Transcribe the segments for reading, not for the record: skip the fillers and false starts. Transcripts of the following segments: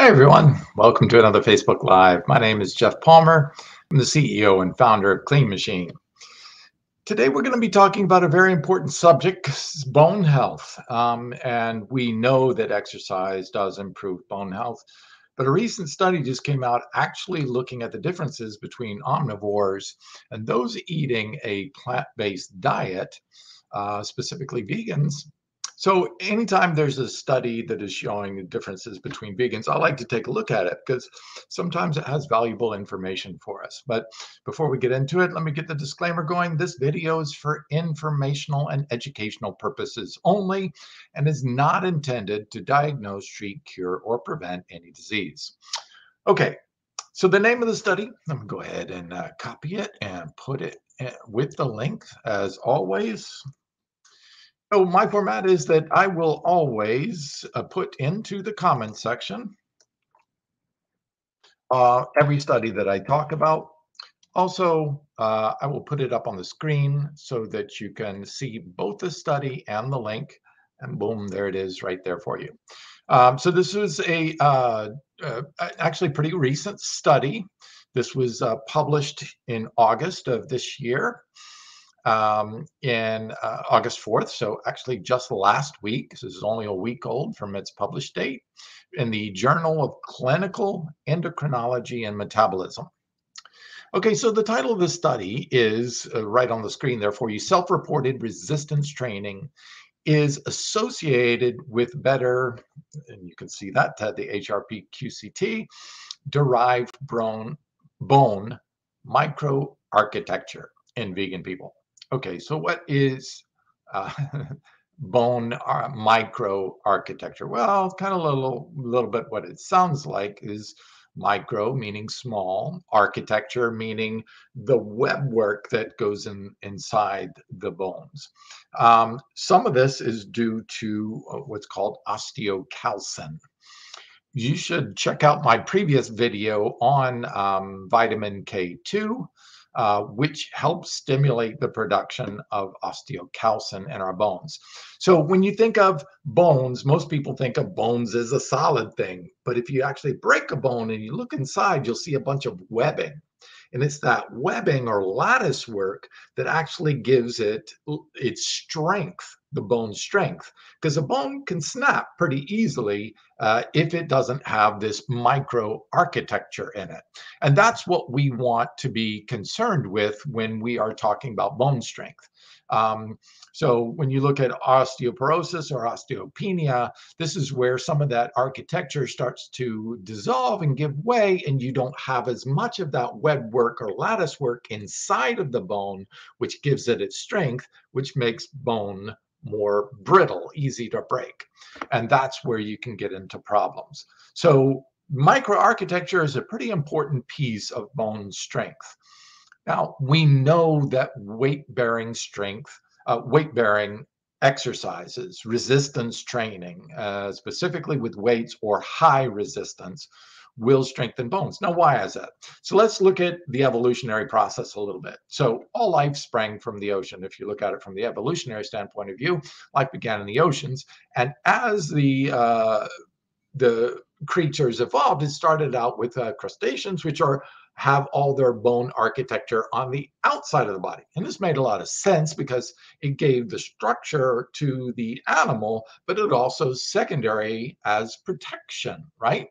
Hey everyone, welcome to another Facebook Live. My name is Jeff Palmer. I'm the CEO and founder of Clean Machine. Today we're going to be talking about a very important subject, bone health. And we know that exercise does improve bone health. But a recent study just came out actually looking at the differences between omnivores and those eating a plant-based diet, specifically vegans. So anytime there's a study that is showing the differences between vegans, I like to take a look at it because sometimes it has valuable information for us. But before we get into it, let me get the disclaimer going. This video is for informational and educational purposes only and is not intended to diagnose, treat, cure, or prevent any disease. Okay, so the name of the study, I'm going to go ahead and copy it and put it with the link as always. So my format is that I will always put into the comments section every study that I talk about. Also, I will put it up on the screen so that you can see both the study and the link. And boom, there it is right there for you. So this was a actually pretty recent study. This was published in August of this year. August 4th. So actually just last week, this is only a week old from its published date, in the Journal of Clinical Endocrinology and Metabolism. Okay, so the title of the study is right on the screen there for you. Self-reported resistance training is associated with better, and you can see that, the HR-pQCT, derived bone microarchitecture in vegan people. Okay, so what is bone microarchitecture? Well, kind of a little bit what it sounds like is micro, meaning small, architecture, meaning the web work that goes inside the bones. Some of this is due to what's called osteocalcin. You should check out my previous video on vitamin K2. Which helps stimulate the production of osteocalcin in our bones. So when you think of bones, most people think of bones as a solid thing. But if you actually break a bone and you look inside, you'll see a bunch of webbing. And it's that webbing or lattice work that actually gives it its strength, the bone strength, because a bone can snap pretty easily if it doesn't have this microarchitecture in it. And that's what we want to be concerned with when we are talking about bone strength. So when you look at osteoporosis or osteopenia, this is where some of that architecture starts to dissolve and give way, and you don't have as much of that web work or lattice work inside of the bone, which gives it its strength, which makes bone more brittle, easy to break. And that's where you can get into problems. So microarchitecture is a pretty important piece of bone strength. Now, we know that weight-bearing exercises, resistance training, specifically with weights or high resistance, will strengthen bones. Now, why is that? So let's look at the evolutionary process a little bit. So all life sprang from the ocean. If you look at it from the evolutionary standpoint of view, life began in the oceans. And as the creatures evolved, it started out with crustaceans, which have all their bone architecture on the outside of the body. And this made a lot of sense because it gave the structure to the animal, but it also secondary as protection, right?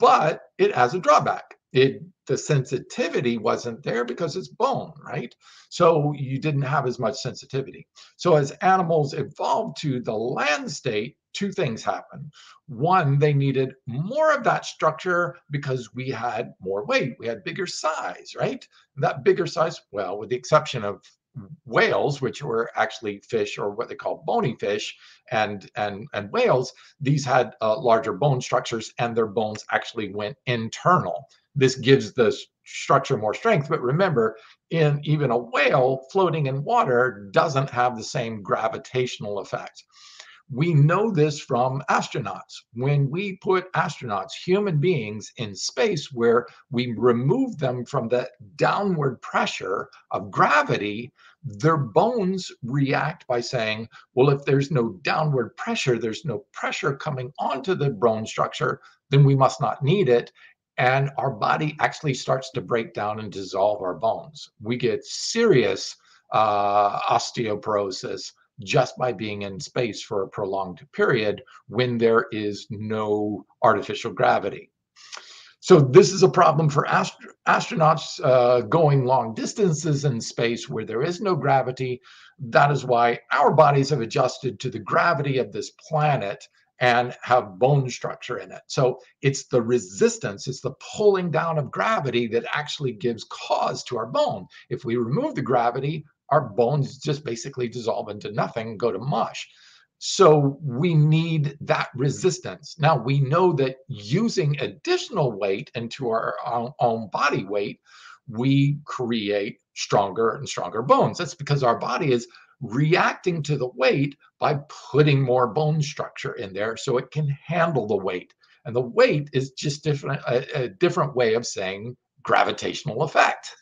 But it has a drawback. The sensitivity wasn't there because it's bone, right? So you didn't have as much sensitivity. So as animals evolved to the land state, two things happened. One, they needed more of that structure because we had more weight. We had bigger size, right? And that bigger size, well, with the exception of whales, which were actually fish or what they call bony fish, and whales, these had larger bone structures and their bones actually went internal. This gives the structure more strength, but remember, in even a whale floating in water doesn't have the same gravitational effect. We know this from astronauts. When we put astronauts, human beings, in space where we remove them from the downward pressure of gravity, their bones react by saying, well, if there's no downward pressure, there's no pressure coming onto the bone structure, then we must not need it. And our body actually starts to break down and dissolve our bones. We get serious osteoporosis just by being in space for a prolonged period when there is no artificial gravity. So this is a problem for astronauts going long distances in space where there is no gravity. That is why our bodies have adjusted to the gravity of this planet and have bone structure in it. So it's the resistance, it's the pulling down of gravity that actually gives cause to our bone. If we remove the gravity, our bones just basically dissolve into nothing, go to mush. So we need that resistance. Now, we know that using additional weight into our own body weight, we create stronger and stronger bones. That's because our body is reacting to the weight by putting more bone structure in there so it can handle the weight. And the weight is just different, a different way of saying gravitational effect.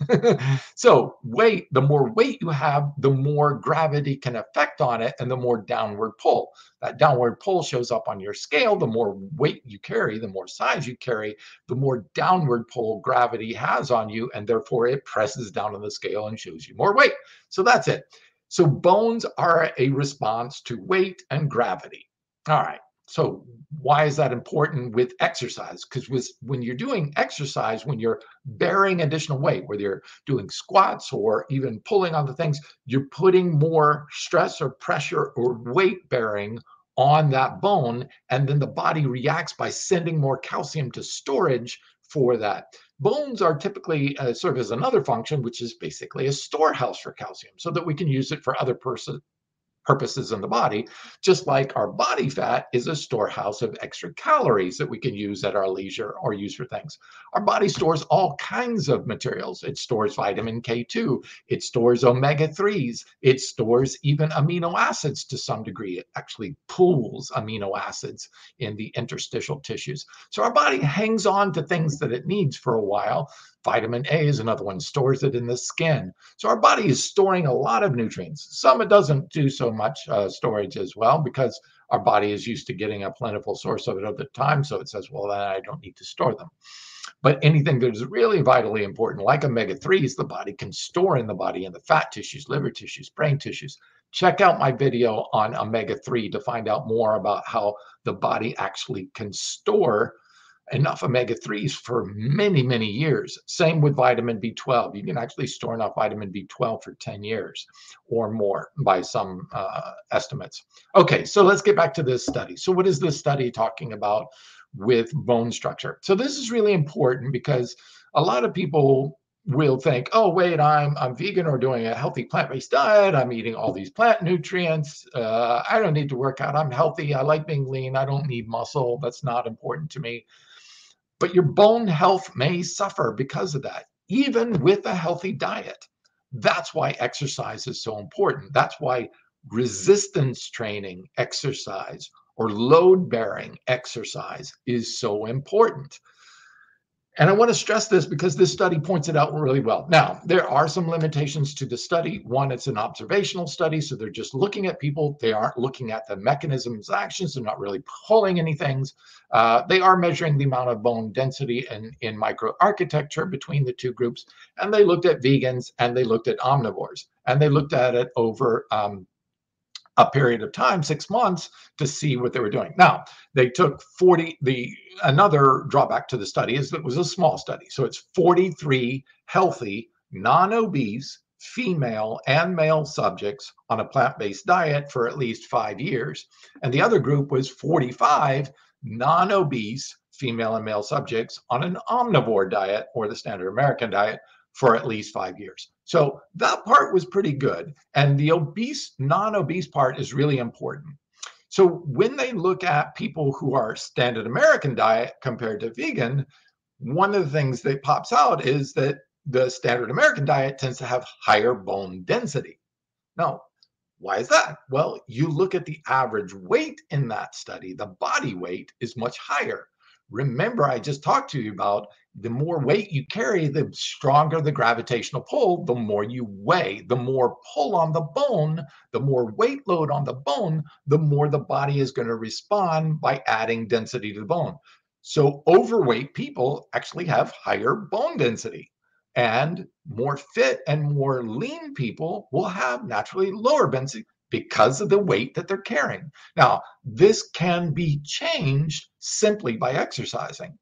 So weight, the more weight you have, the more gravity can affect on it and the more downward pull. That downward pull shows up on your scale. The more weight you carry, the more size you carry, the more downward pull gravity has on you, and therefore it presses down on the scale and shows you more weight. So that's it. So bones are a response to weight and gravity. All right. So why is that important with exercise? Because when you're doing exercise, when you're bearing additional weight, whether you're doing squats or even pulling on the things, you're putting more stress or pressure or weight bearing on that bone. And then the body reacts by sending more calcium to storage for that. Bones are typically serve as another function, which is basically a storehouse for calcium so that we can use it for other purposes in the body, just like our body fat is a storehouse of extra calories that we can use at our leisure or use for things. Our body stores all kinds of materials. It stores vitamin K2, it stores omega-3s, it stores even amino acids to some degree. It actually pools amino acids in the interstitial tissues. So our body hangs on to things that it needs for a while. Vitamin A is another one, stores it in the skin. So our body is storing a lot of nutrients. Some it doesn't do so much storage as well, because our body is used to getting a plentiful source of it at the time. So it says, well, then I don't need to store them. But anything that is really vitally important, like omega-3s, the body can store in the body, in the fat tissues, liver tissues, brain tissues. Check out my video on omega-3 to find out more about how the body actually can store enough omega-3s for many, many years. Same with vitamin B12. You can actually store enough vitamin B12 for 10 years or more by some estimates. Okay, so let's get back to this study. So what is this study talking about with bone structure? So this is really important because a lot of people will think, oh, wait, I'm vegan or doing a healthy plant-based diet. I'm eating all these plant nutrients. I don't need to work out. I'm healthy. I like being lean. I don't need muscle. That's not important to me. But your bone health may suffer because of that, even with a healthy diet. That's why exercise is so important. That's why resistance training exercise or load-bearing exercise is so important. And I want to stress this because this study points it out really well. Now, there are some limitations to the study. One, it's an observational study, so they're just looking at people. They aren't looking at the mechanisms, actions. They're not really pulling any things. They are measuring the amount of bone density in microarchitecture between the two groups. And they looked at vegans and they looked at omnivores. And they looked at it over a period of time, 6 months, to see what they were doing. Now, they took another drawback to the study is that it was a small study. So it's 43 healthy, non-obese, female and male subjects on a plant-based diet for at least 5 years. And the other group was 45 non-obese, female and male subjects on an omnivore diet or the standard American diet for at least 5 years. So that part was pretty good. And the obese, non-obese part is really important. So when they look at people who are standard American diet compared to vegan, one of the things that pops out is that the standard American diet tends to have higher bone density. Now, why is that? Well, you look at the average weight in that study, the body weight is much higher. Remember, I just talked to you about the more weight you carry, the stronger the gravitational pull, the more you weigh, the more pull on the bone, the more weight load on the bone, the more the body is going to respond by adding density to the bone. So overweight people actually have higher bone density, and more fit and more lean people will have naturally lower bone density because of the weight that they're carrying. Now, this can be changed simply by exercising.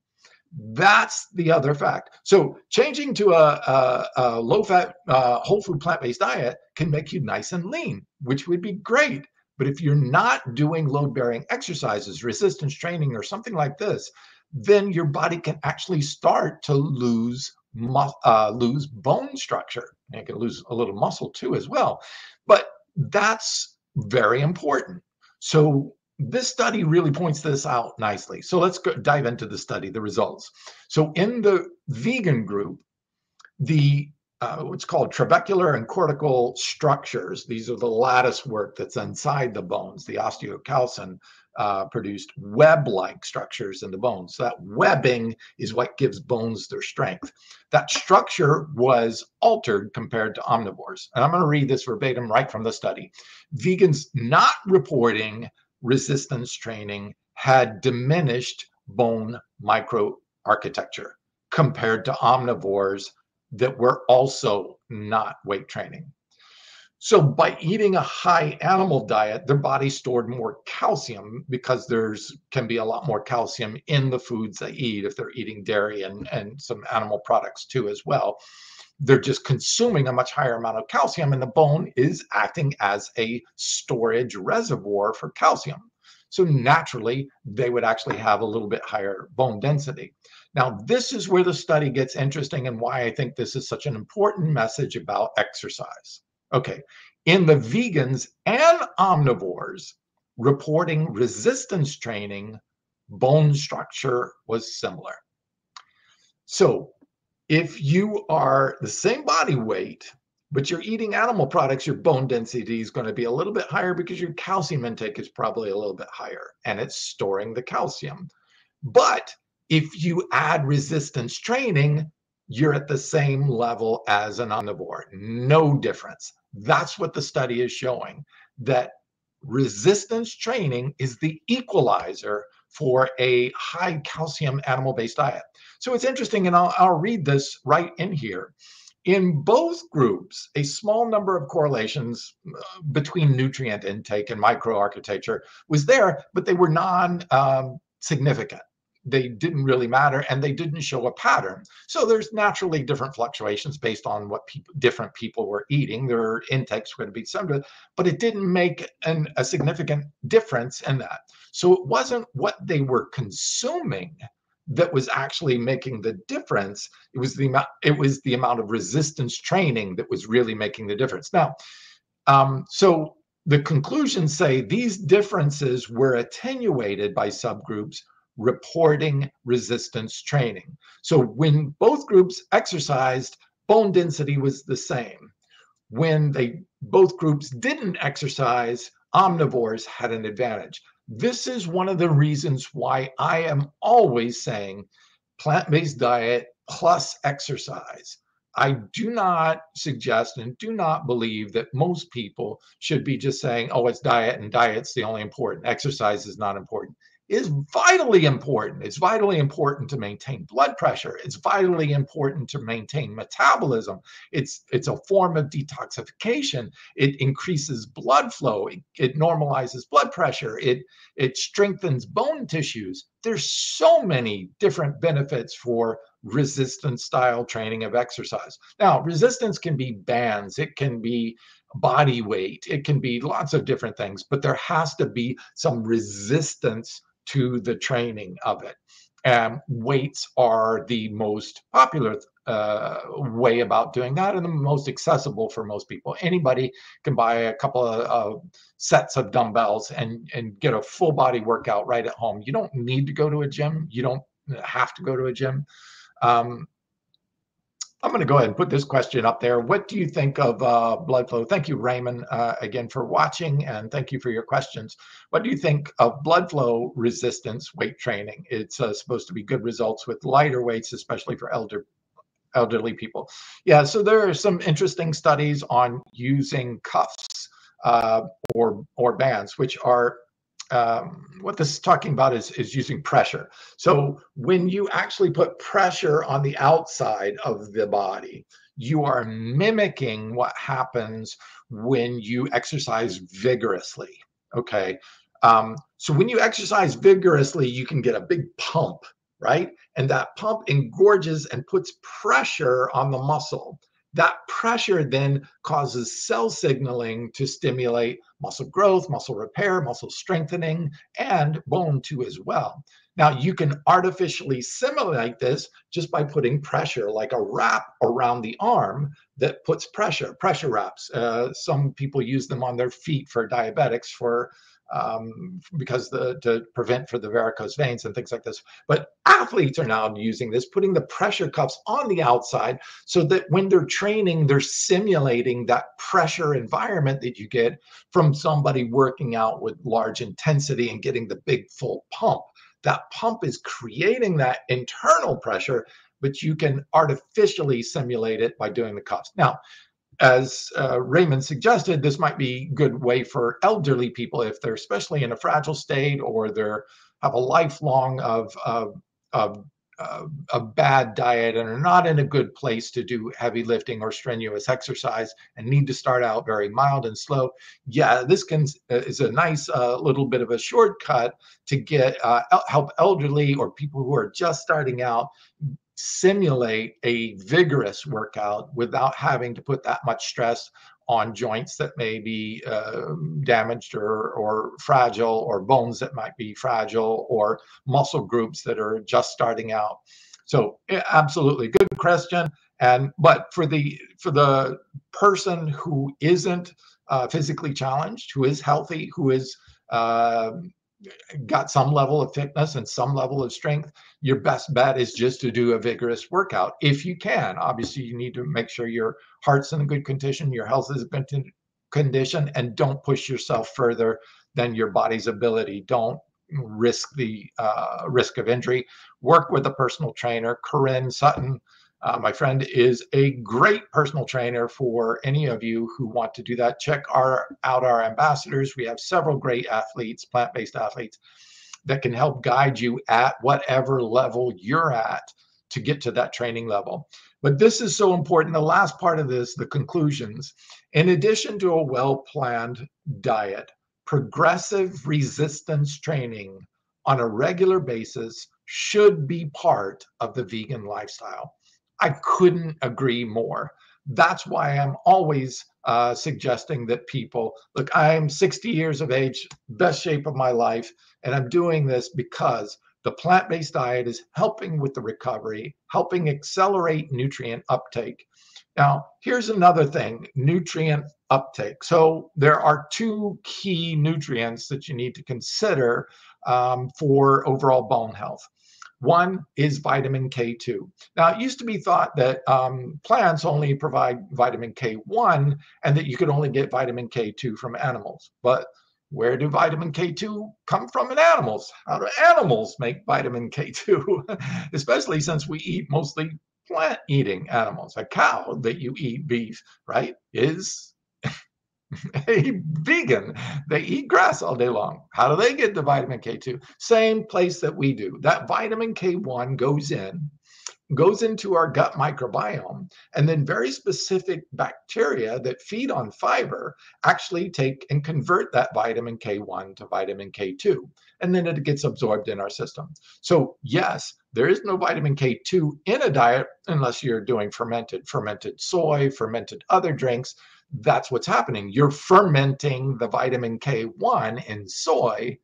That's the other fact. So changing to a low-fat, whole food, plant-based diet can make you nice and lean, which would be great. But if you're not doing load-bearing exercises, resistance training, or something like this, then your body can actually start to lose bone structure. And it can lose a little muscle too as well. But that's very important. So this study really points this out nicely. So let's go dive into the study, the results. So in the vegan group, the what's called trabecular and cortical structures, these are the lattice work that's inside the bones, the osteocalcin produced web-like structures in the bones. So that webbing is what gives bones their strength. That structure was altered compared to omnivores. And I'm going to read this verbatim right from the study. Vegans not reporting resistance training had diminished bone microarchitecture compared to omnivores that were also not weight training. So by eating a high animal diet, their body stored more calcium because there's can be a lot more calcium in the foods they eat if they're eating dairy and some animal products too as well. They're just consuming a much higher amount of calcium, and the bone is acting as a storage reservoir for calcium. So naturally, they would actually have a little bit higher bone density. Now, this is where the study gets interesting and why I think this is such an important message about exercise. Okay, in the vegans and omnivores reporting resistance training, bone structure was similar. So if you are the same body weight, but you're eating animal products, your bone density is going to be a little bit higher because your calcium intake is probably a little bit higher and it's storing the calcium. But if you add resistance training, you're at the same level as an omnivore. No difference. That's what the study is showing, that resistance training is the equalizer for a high calcium animal-based diet. So it's interesting, and I'll read this right in here. In both groups, a small number of correlations between nutrient intake and microarchitecture was there, but they were non-significant. They didn't really matter, and they didn't show a pattern. So there's naturally different fluctuations based on what different people were eating. Their intakes were going to be similar, but it didn't make a significant difference in that. So it wasn't what they were consuming that was actually making the difference. It was the amount of resistance training that was really making the difference. Now, so the conclusions say these differences were attenuated by subgroups reporting resistance training. So when both groups exercised, bone density was the same. When both groups didn't exercise, omnivores had an advantage. This is one of the reasons why I am always saying plant-based diet plus exercise. I do not suggest and do not believe that most people should be just saying, oh, it's diet and diet's the only important. Exercise is not important. Is vitally important. It's vitally important to maintain blood pressure. It's vitally important to maintain metabolism. It's a form of detoxification. It increases blood flow. It normalizes blood pressure. It strengthens bone tissues. There's so many different benefits for resistance style training of exercise. Now, resistance can be bands. It can be body weight. It can be lots of different things, but there has to be some resistance to the training of it. And weights are the most popular way about doing that and the most accessible for most people. Anybody can buy a couple of sets of dumbbells and get a full body workout right at home. You don't need to go to a gym. You don't have to go to a gym. I'm going to go ahead and put this question up there. What do you think of blood flow? Thank you, Raymond, again for watching, and thank you for your questions. What do you think of blood flow resistance weight training? It's supposed to be good results with lighter weights, especially for elderly people. Yeah, so there are some interesting studies on using cuffs or bands, which are what this is talking about is using pressure. So when you actually put pressure on the outside of the body, you are mimicking what happens when you exercise vigorously, okay? So when you exercise vigorously, you can get a big pump, right? And that pump engorges and puts pressure on the muscle. That pressure then causes cell signaling to stimulate muscle growth, muscle repair, muscle strengthening, and bone too as well. Now, you can artificially simulate this just by putting pressure, like a wrap around the arm that puts pressure, pressure wraps. Some people use them on their feet for diabetics for because to prevent for the varicose veins and things like this. But athletes are now using this, putting the pressure cuffs on the outside so that when they're training, they're simulating that pressure environment that you get from somebody working out with large intensity and getting the big full pump. That pump is creating that internal pressure, but you can artificially simulate it by doing the cuffs. Now, as Raymond suggested, this might be a good way for elderly people if they're especially in a fragile state or they have a lifelong of a bad diet and are not in a good place to do heavy lifting or strenuous exercise and need to start out very mild and slow. Yeah, this is a nice little bit of a shortcut to get help elderly or people who are just starting out simulate a vigorous workout without having to put that much stress on joints that may be damaged or fragile, or bones that might be fragile, or muscle groups that are just starting out. So absolutely good question. But for the person who isn't physically challenged, who is healthy, who is got some level of fitness and some level of strength, your best bet is just to do a vigorous workout if you can. Obviously, you need to make sure your heart's in a good condition, your health is in a good condition, and don't push yourself further than your body's ability. Don't risk the risk of injury. Work with a personal trainer. Corinne Sutton, my friend, is a great personal trainer for any of you who want to do that. Check out our ambassadors. We have several great athletes, plant-based athletes, that can help guide you at whatever level you're at to get to that training level. But this is so important. The last part of this, the conclusions. In addition to a well-planned diet, progressive resistance training on a regular basis should be part of the vegan lifestyle. I couldn't agree more. That's why I'm always suggesting that people, look, I'm 60 years of age, best shape of my life, and I'm doing this because the plant-based diet is helping with the recovery, helping accelerate nutrient uptake. Now, here's another thing, nutrient uptake. So there are two key nutrients that you need to consider for overall bone health. One is vitamin K2. Now, it used to be thought that plants only provide vitamin K1 and that you could only get vitamin K2 from animals. But where do vitamin K2 come from in animals? How do animals make vitamin K2? Especially since we eat mostly plant-eating animals. A cow that you eat beef, right, is a vegan. They eat grass all day long. How do they get the vitamin K2? Same place that we do. That vitamin K1 goes into our gut microbiome, and then very specific bacteria that feed on fiber actually take and convert that vitamin K1 to vitamin K2, and then it gets absorbed in our system. So yes, there is no vitamin K2 in a diet unless you're doing fermented soy, fermented other drinks. That's what's happening. You're fermenting the vitamin K1 in soy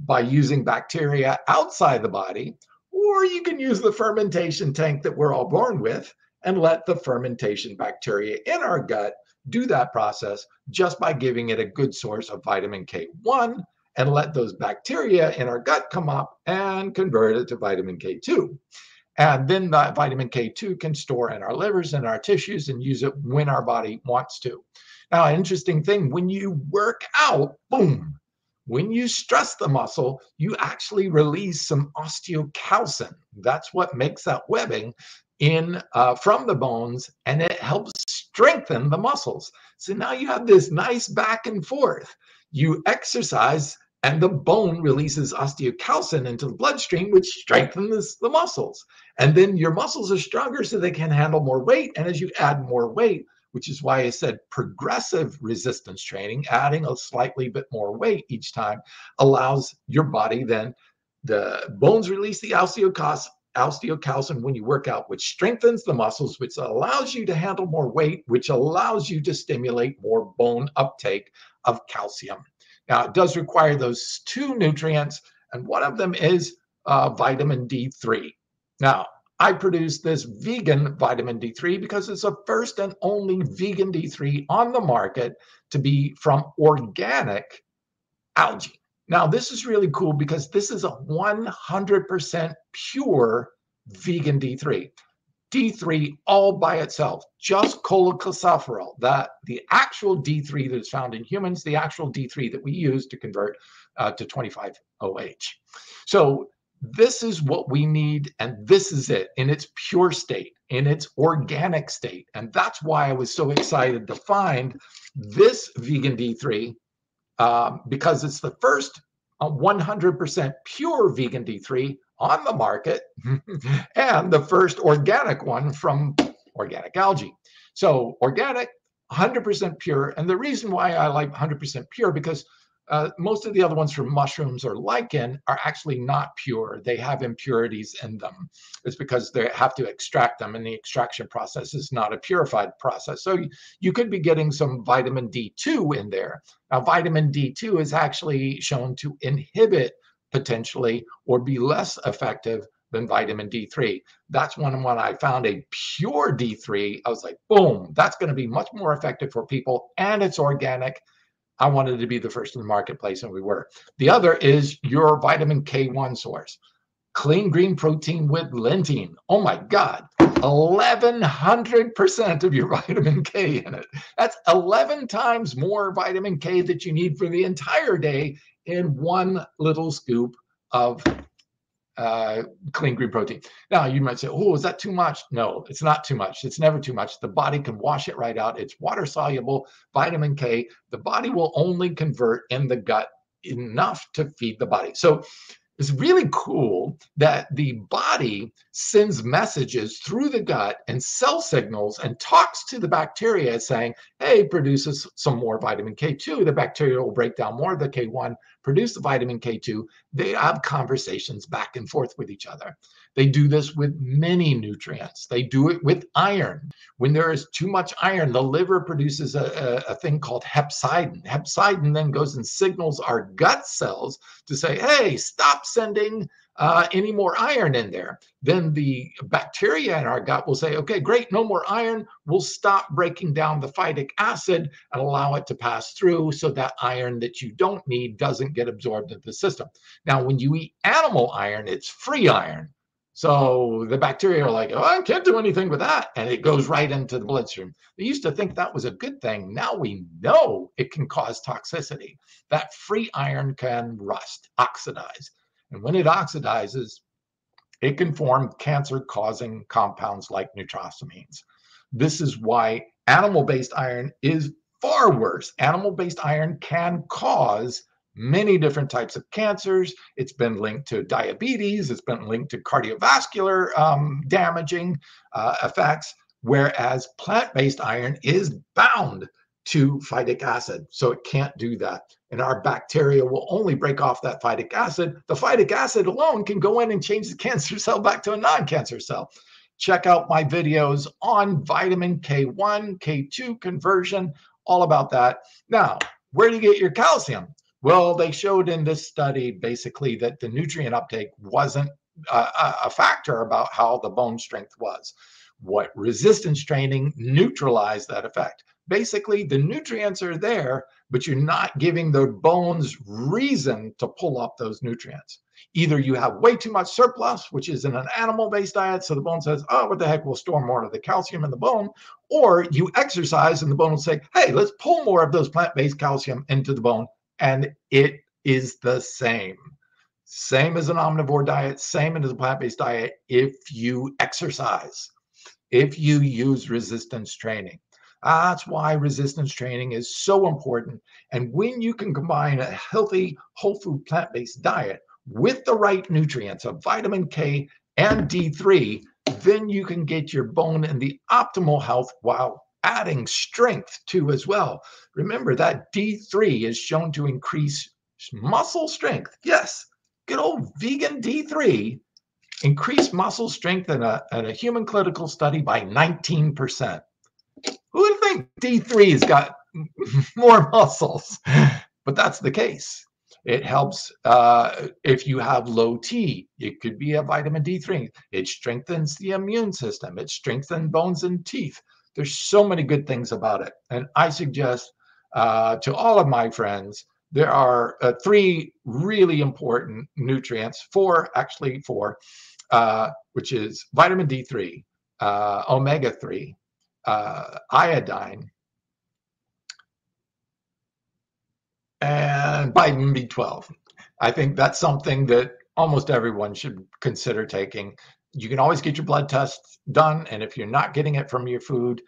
by using bacteria outside the body, or you can use the fermentation tank that we're all born with and let the fermentation bacteria in our gut do that process just by giving it a good source of vitamin K1 and let those bacteria in our gut come up and convert it to vitamin K2. And then that vitamin K2 can store in our livers and our tissues and use it when our body wants to. Now, an interesting thing, when you work out, boom, when you stress the muscle, you actually release some osteocalcin. That's what makes that webbing in from the bones, and it helps strengthen the muscles. So now you have this nice back and forth. You exercise And the bone releases osteocalcin into the bloodstream, which strengthens the muscles. And then your muscles are stronger so they can handle more weight. And as you add more weight, which is why I said progressive resistance training, adding a slightly bit more weight each time, allows your body then, the bones release the osteocalcin when you work out, which strengthens the muscles, which allows you to handle more weight, which allows you to stimulate more bone uptake of calcium. Now, it does require those two nutrients, and one of them is vitamin D3. Now, I produce this vegan vitamin D3 because it's the first and only vegan D3 on the market to be from organic algae. Now, this is really cool because this is a 100% pure vegan D3. D3 all by itself, just cholecalciferol, the actual D3 that is found in humans, the actual D3 that we use to convert to 25OH. So this is what we need, and this is it in its pure state, in its organic state. And that's why I was so excited to find this vegan D3, because it's the first 100% pure vegan D3 on the market, and the first organic one from organic algae. So organic, 100% pure. And the reason why I like 100% pure, because most of the other ones from mushrooms or lichen are actually not pure. They have impurities in them. It's because they have to extract them, and the extraction process is not a purified process. So you could be getting some vitamin D2 in there. Now, vitamin D2 is actually shown to inhibit potentially, or be less effective than vitamin D3. That's when I found a pure D3, I was like, boom, that's going to be much more effective for people, and it's organic. I wanted to be the first in the marketplace, and we were. The other is your vitamin K1 source. Clean green protein with lentine. Oh my God, 1,100% of your vitamin K in it. That's 11 times more vitamin K that you need for the entire day in one little scoop of clean green protein. Now, you might say, oh, is that too much? No, it's not too much. It's never too much. The body can wash it right out. It's water-soluble vitamin K. The body will only convert in the gut enough to feed the body. So it's really cool that the body sends messages through the gut and cell signals and talks to the bacteria saying, hey, produce us some more vitamin K2. The bacteria will break down more of the K1, produce the vitamin K2. They have conversations back and forth with each other. They do this with many nutrients. They do it with iron. When there is too much iron, the liver produces a thing called hepcidin. Hepcidin then goes and signals our gut cells to say, hey, stop sending any more iron in there. Then the bacteria in our gut will say, okay, great, no more iron. We'll stop breaking down the phytic acid and allow it to pass through so that iron that you don't need doesn't get absorbed into the system. Now, when you eat animal iron, it's free iron. So the bacteria are like, oh, I can't do anything with that. And it goes right into the bloodstream. They used to think that was a good thing. Now we know it can cause toxicity. That free iron can rust, oxidize. And when it oxidizes, it can form cancer-causing compounds like nitrosamines. This is why animal-based iron is far worse. Animal-based iron can cause many different types of cancers. It's been linked to diabetes. It's been linked to cardiovascular damaging effects, whereas plant-based iron is bound to phytic acid, so it can't do that. And our bacteria will only break off that phytic acid. The phytic acid alone can go in and change the cancer cell back to a non-cancer cell. Check out my videos on vitamin K1, K2 conversion, all about that. Now, where do you get your calcium? Well, they showed in this study basically that the nutrient uptake wasn't a factor about how the bone strength was. What resistance training neutralized that effect. Basically, the nutrients are there, but you're not giving the bones reason to pull up those nutrients. Either you have way too much surplus, which is in an animal-based diet, so the bone says, oh, what the heck, we'll store more of the calcium in the bone, or you exercise and the bone will say, hey, let's pull more of those plant-based calcium into the bone, and it is the same. Same as an omnivore diet, same as a plant-based diet if you exercise, if you use resistance training. That's why resistance training is so important. And when you can combine a healthy, whole food, plant-based diet with the right nutrients of vitamin K and D3, then you can get your bone in the optimal health while adding strength too as well. Remember that D3 is shown to increase muscle strength. Yes, good old vegan D3 increased muscle strength in a human clinical study by 19%. Who would think D3's got more muscles? But that's the case. It helps if you have low T. It could be a vitamin D3. It strengthens the immune system. It strengthens bones and teeth. There's so many good things about it. And I suggest to all of my friends, there are three really important nutrients, four, which is vitamin D3, omega-3, iodine, and vitamin B12. I think that's something that almost everyone should consider taking. You can always get your blood tests done, and if you're not getting it from your food,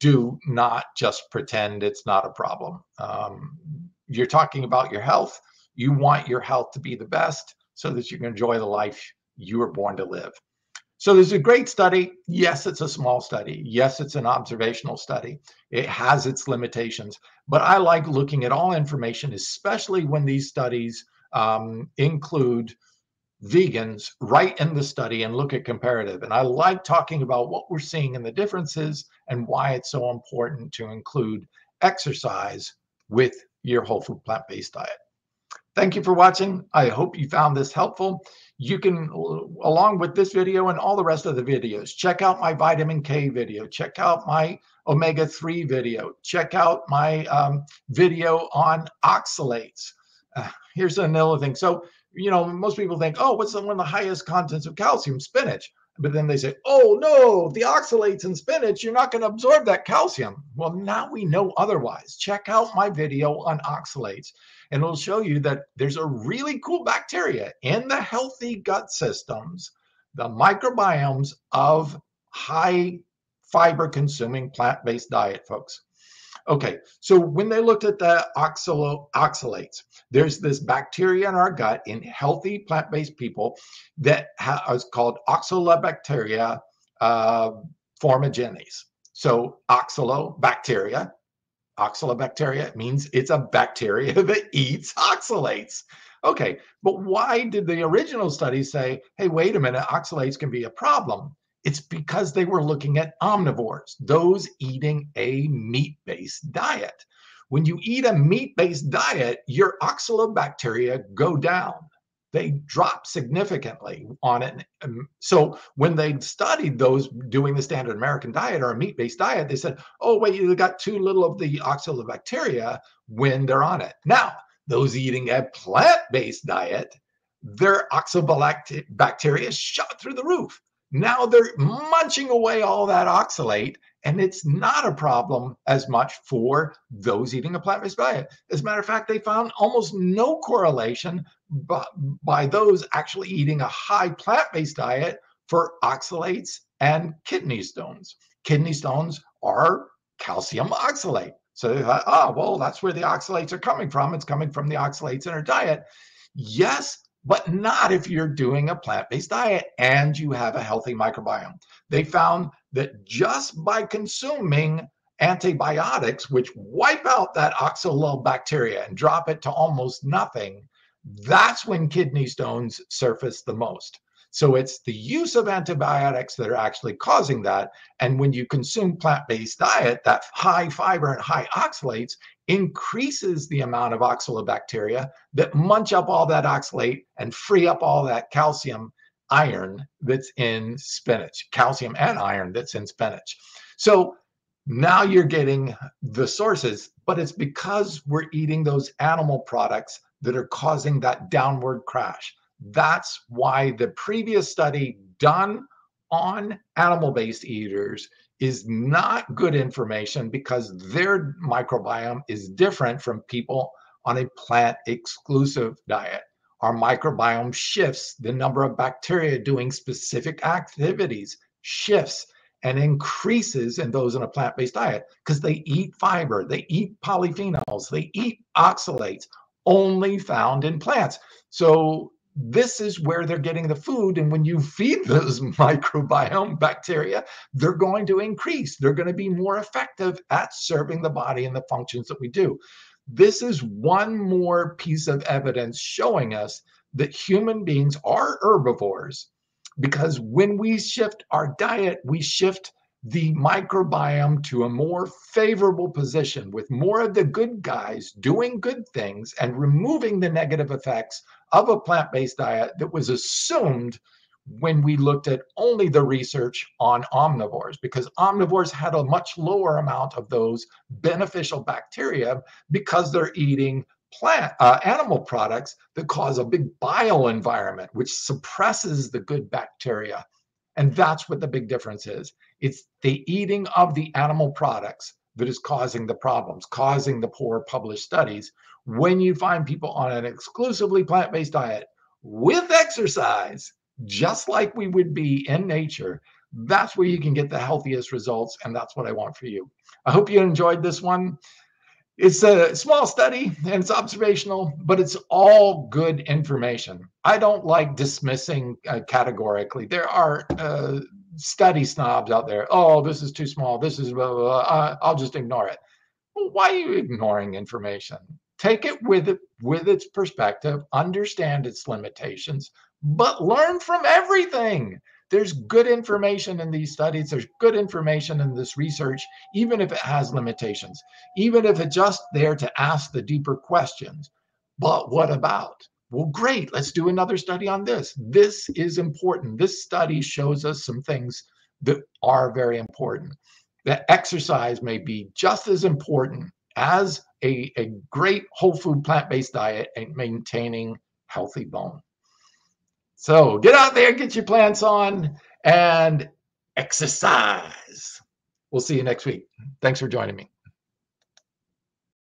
do not just pretend it's not a problem. You're talking about your health. You want your health to be the best so that you can enjoy the life you were born to live. So there's a great study. Yes, it's a small study. Yes, it's an observational study. It has its limitations, but I like looking at all information, especially when these studies include vegans right in the study and look at comparative. And I like talking about what we're seeing and the differences and why it's so important to include exercise with your whole food plant-based diet. Thank you for watching. I hope you found this helpful. You can, along with this video and all the rest of the videos, check out my vitamin K video, check out my omega-3 video, check out my video on oxalates. Here's another thing. So, you know, most people think, oh, what's one of the highest contents of calcium? Spinach. But then they say, oh, no, the oxalates in spinach, you're not going to absorb that calcium. Well, now we know otherwise. Check out my video on oxalates, and it'll show you that there's a really cool bacteria in the healthy gut systems, the microbiomes of high fiber consuming plant-based diet, folks. Okay, so when they looked at the oxalates, there's this bacteria in our gut in healthy plant-based people that is called oxalobacter formigenes. So oxalobacteria, oxalobacteria means it's a bacteria that eats oxalates. Okay, but why did the original study say, hey, wait a minute, oxalates can be a problem? It's because they were looking at omnivores, those eating a meat-based diet. When you eat a meat-based diet, your oxalobacteria go down. They drop significantly on it. So when they studied those doing the standard American diet or a meat-based diet, they said, oh, wait, you got too little of the oxalobacteria when they're on it. Now, those eating a plant-based diet, their oxalobacteria shot through the roof. Now they're munching away all that oxalate, and it's not a problem as much for those eating a plant-based diet. As a matter of fact, they found almost no correlation by those actually eating a high plant-based diet for oxalates and kidney stones. Kidney stones are calcium oxalate. So they thought, oh, well, that's where the oxalates are coming from. It's coming from the oxalates in our diet. Yes, but not if you're doing a plant-based diet and you have a healthy microbiome. They found that just by consuming antibiotics, which wipe out that oxalobacteria and drop it to almost nothing, that's when kidney stones surface the most. So it's the use of antibiotics that are actually causing that. And when you consume plant-based diet, that high fiber and high oxalates increases the amount of oxalobacteria that munch up all that oxalate and free up all that calcium, iron that's in spinach, calcium and iron that's in spinach. So now you're getting the sources, but it's because we're eating those animal products that are causing that downward crash. That's why the previous study done on animal-based eaters is not good information, because their microbiome is different from people on a plant-exclusive diet. Our microbiome shifts, the number of bacteria doing specific activities shifts, and increases in those in a plant-based diet because they eat fiber, they eat polyphenols, they eat oxalates, only found in plants. So this is where they're getting the food. And when you feed those microbiome bacteria, they're going to increase. They're going to be more effective at serving the body and the functions that we do. This is one more piece of evidence showing us that human beings are herbivores, because when we shift our diet, we shift the microbiome to a more favorable position with more of the good guys doing good things and removing the negative effects of a plant-based diet that was assumed when we looked at only the research on omnivores, because omnivores had a much lower amount of those beneficial bacteria because they're eating animal products that cause a big bile environment, which suppresses the good bacteria. And that's what the big difference is. It's the eating of the animal products that is causing the problems, causing the poor published studies. When you find people on an exclusively plant-based diet with exercise, just like we would be in nature, that's where you can get the healthiest results. And that's what I want for you. I hope you enjoyed this one. It's a small study and it's observational, but it's all good information. I don't like dismissing categorically. There are study snobs out there. Oh, this is too small. This is blah, blah, blah. I'll just ignore it. Well, why are you ignoring information? Take it with its perspective, understand its limitations, but learn from everything. There's good information in these studies. There's good information in this research, even if it has limitations, even if it's just there to ask the deeper questions. But what about? Well, great, let's do another study on this. This is important. This study shows us some things that are very important. That exercise may be just as important as a great whole food plant-based diet and maintaining healthy bone. So get out there, get your plants on, and exercise. We'll see you next week. Thanks for joining me.